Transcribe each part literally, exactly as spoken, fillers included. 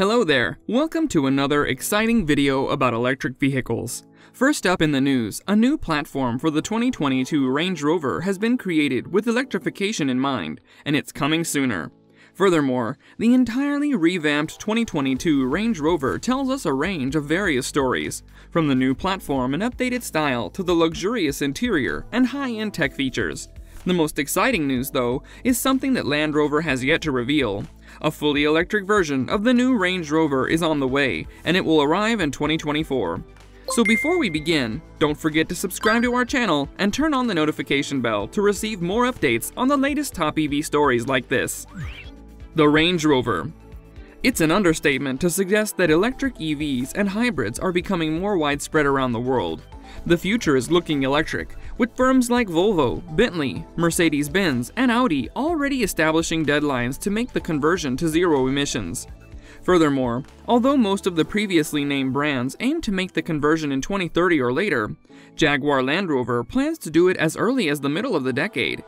Hello there, welcome to another exciting video about electric vehicles. First up in the news, a new platform for the twenty twenty-two Range Rover has been created with electrification in mind, and it's coming sooner. Furthermore, the entirely revamped twenty twenty-two Range Rover tells us a range of various stories, from the new platform and updated style to the luxurious interior and high-end tech features. The most exciting news, though, is something that Land Rover has yet to reveal. A fully electric version of the new Range Rover is on the way, and it will arrive in twenty twenty-four. So before we begin, don't forget to subscribe to our channel and turn on the notification bell to receive more updates on the latest top E V stories like this. The Range Rover. It's an understatement to suggest that electric E Vs and hybrids are becoming more widespread around the world. The future is looking electric, with firms like Volvo, Bentley, Mercedes-Benz, and Audi already establishing deadlines to make the conversion to zero emissions. Furthermore, although most of the previously named brands aim to make the conversion in twenty thirty or later, Jaguar Land Rover plans to do it as early as the middle of the decade.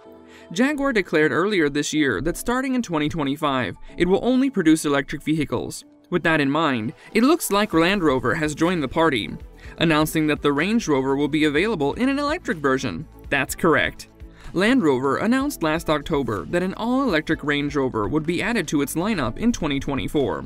Jaguar declared earlier this year that starting in twenty twenty-five, it will only produce electric vehicles. With that in mind, it looks like Land Rover has joined the party, announcing that the Range Rover will be available in an electric version. That's correct. Land Rover announced last October that an all-electric Range Rover would be added to its lineup in twenty twenty-four.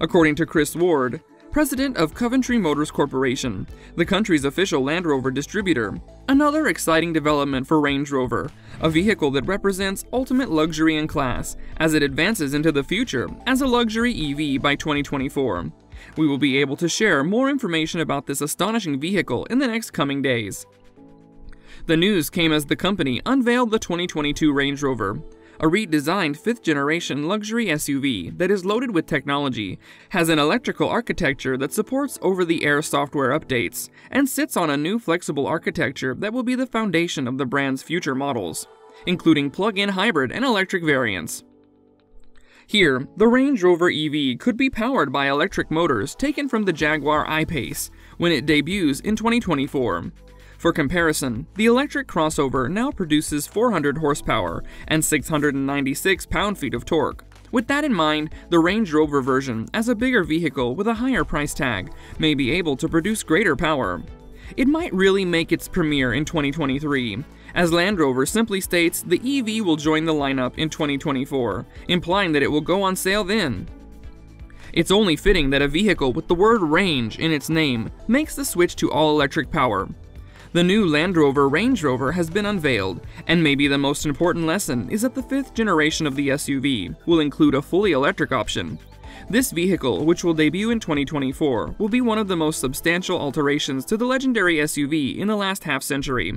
According to Chris Ward, president of Coventry Motors Corporation, the country's official Land Rover distributor, another exciting development for Range Rover, a vehicle that represents ultimate luxury and class as it advances into the future as a luxury E V by twenty twenty-four. We will be able to share more information about this astonishing vehicle in the next coming days. The news came as the company unveiled the twenty twenty-two Range Rover. A redesigned fifth-generation luxury S U V that is loaded with technology, has an electrical architecture that supports over-the-air software updates, and sits on a new flexible architecture that will be the foundation of the brand's future models, including plug-in hybrid and electric variants. Here, the Range Rover E V could be powered by electric motors taken from the Jaguar I-PACE when it debuts in twenty twenty-four. For comparison, the electric crossover now produces four hundred horsepower and six hundred ninety-six pound-feet of torque. With that in mind, the Range Rover version, as a bigger vehicle with a higher price tag, may be able to produce greater power. It might really make its premiere in twenty twenty-three, as Land Rover simply states the E V will join the lineup in twenty twenty-four, implying that it will go on sale then. It's only fitting that a vehicle with the word range in its name makes the switch to all-electric power. The new Land Rover Range Rover has been unveiled, and maybe the most important lesson is that the fifth generation of the S U V will include a fully electric option. This vehicle, which will debut in twenty twenty-four, will be one of the most substantial alterations to the legendary S U V in the last half century.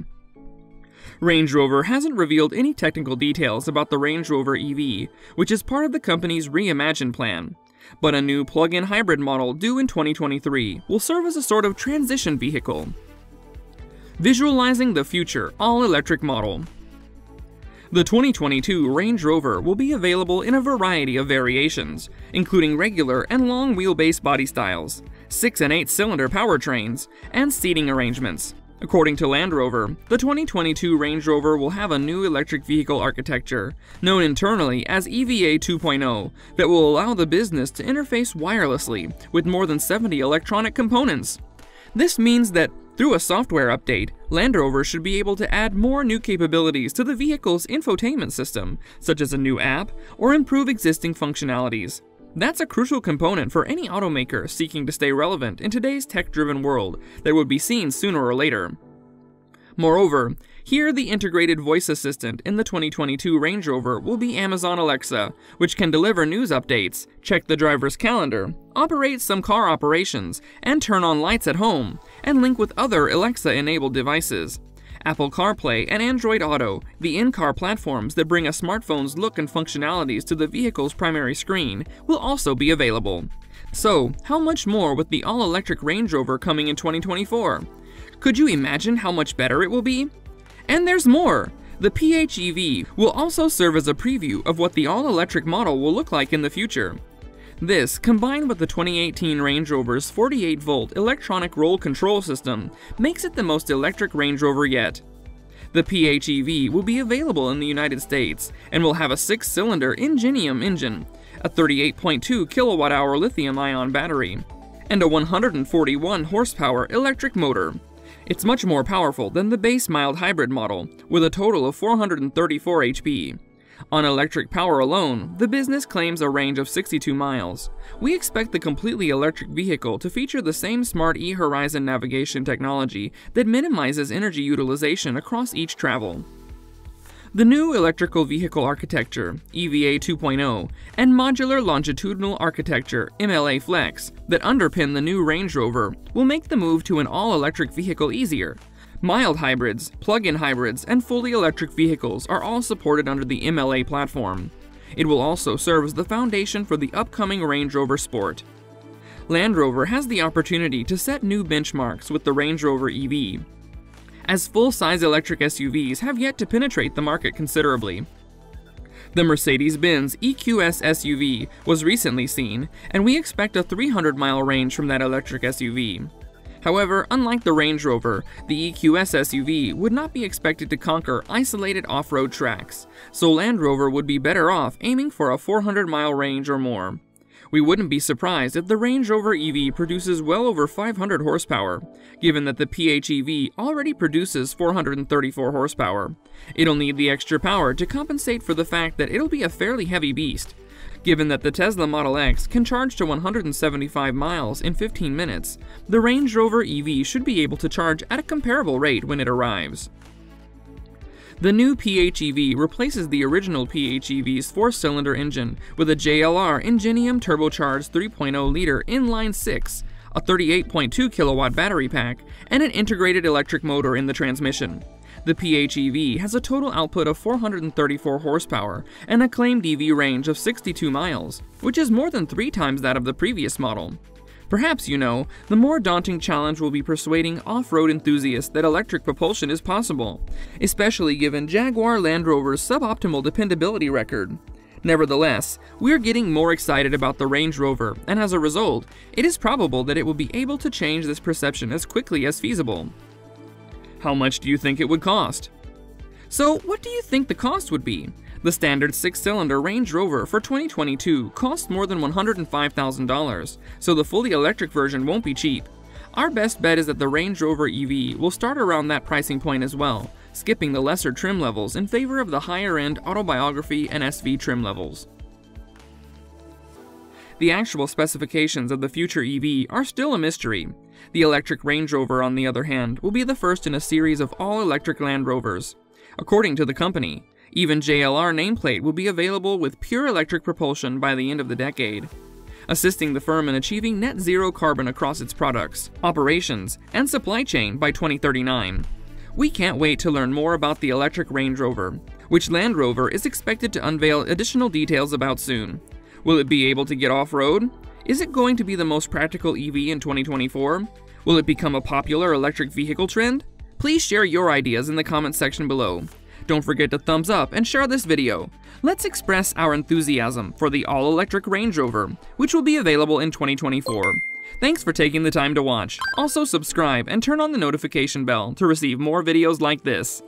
Range Rover hasn't revealed any technical details about the Range Rover E V, which is part of the company's reimagined plan. But a new plug-in hybrid model due in twenty twenty-three will serve as a sort of transition vehicle. Visualizing the future all-electric model. The twenty twenty-two Range Rover will be available in a variety of variations, including regular and long wheelbase body styles, six and eight cylinder powertrains, and seating arrangements. According to Land Rover, the twenty twenty-two Range Rover will have a new electric vehicle architecture, known internally as E V A two point oh, that will allow the business to interface wirelessly with more than seventy electronic components. This means that through a software update, Land Rover should be able to add more new capabilities to the vehicle's infotainment system, such as a new app, or improve existing functionalities. That's a crucial component for any automaker seeking to stay relevant in today's tech-driven world that would be seen sooner or later. Moreover, here the integrated voice assistant in the twenty twenty-two Range Rover will be Amazon Alexa, which can deliver news updates, check the driver's calendar, operate some car operations, and turn on lights at home, and link with other Alexa-enabled devices. Apple CarPlay and Android Auto, the in-car platforms that bring a smartphone's look and functionalities to the vehicle's primary screen, will also be available. So, how much more with the all-electric Range Rover coming in twenty twenty-four? Could you imagine how much better it will be? And there's more! The P H E V will also serve as a preview of what the all-electric model will look like in the future. This, combined with the twenty eighteen Range Rover's forty-eight volt electronic roll control system, makes it the most electric Range Rover yet. The P H E V will be available in the United States and will have a six cylinder Ingenium engine, a thirty-eight point two kilowatt hour lithium-ion battery, and a one hundred forty-one horsepower electric motor. It's much more powerful than the base mild hybrid model, with a total of four hundred thirty-four horsepower. On electric power alone, the business claims a range of sixty-two miles. We expect the completely electric vehicle to feature the same smart e-Horizon navigation technology that minimizes energy utilization across each travel. The new electrical vehicle architecture, E V A two point oh, and modular longitudinal architecture, M L A Flex, that underpin the new Range Rover will make the move to an all-electric vehicle easier. Mild hybrids, plug-in hybrids, and fully electric vehicles are all supported under the M L A platform. It will also serve as the foundation for the upcoming Range Rover Sport. Land Rover has the opportunity to set new benchmarks with the Range Rover E V, as full-size electric S U Vs have yet to penetrate the market considerably. The Mercedes-Benz E Q S S U V was recently seen, and we expect a three hundred mile range from that electric S U V. However, unlike the Range Rover, the E Q S S U V would not be expected to conquer isolated off-road tracks, so Land Rover would be better off aiming for a four hundred mile range or more. We wouldn't be surprised if the Range Rover E V produces well over five hundred horsepower, given that the PHEV already produces four hundred thirty-four horsepower. It'll need the extra power to compensate for the fact that it'll be a fairly heavy beast, given that the Tesla Model X can charge to one hundred seventy-five miles in fifteen minutes, the Range Rover E V should be able to charge at a comparable rate when it arrives. The new PHEV replaces the original PHEV's four-cylinder engine with a J L R Ingenium turbocharged three point oh liter inline-six, a thirty-eight point two kilowatt battery pack, and an integrated electric motor in the transmission. The PHEV has a total output of four hundred thirty-four horsepower and a claimed E V range of sixty-two miles, which is more than three times that of the previous model. Perhaps, you know, the more daunting challenge will be persuading off-road enthusiasts that electric propulsion is possible, especially given Jaguar Land Rover's suboptimal dependability record. Nevertheless, we're getting more excited about the Range Rover, and as a result, it is probable that it will be able to change this perception as quickly as feasible. How much do you think it would cost? So, what do you think the cost would be? The standard six-cylinder Range Rover for twenty twenty-two costs more than one hundred five thousand dollars, so the fully electric version won't be cheap. Our best bet is that the Range Rover E V will start around that pricing point as well, skipping the lesser trim levels in favor of the higher-end Autobiography and S V trim levels. The actual specifications of the future E V are still a mystery. The electric Range Rover, on the other hand, will be the first in a series of all-electric Land Rovers. According to the company, even J L R nameplate will be available with pure electric propulsion by the end of the decade, assisting the firm in achieving net zero carbon across its products, operations, and supply chain by twenty thirty-nine. We can't wait to learn more about the electric Range Rover, which Land Rover is expected to unveil additional details about soon. Will it be able to get off-road? Is it going to be the most practical E V in twenty twenty-four? Will it become a popular electric vehicle trend? Please share your ideas in the comment section below. Don't forget to thumbs up and share this video. Let's express our enthusiasm for the all-electric Range Rover, which will be available in twenty twenty-four. Thanks for taking the time to watch. Also subscribe and turn on the notification bell to receive more videos like this.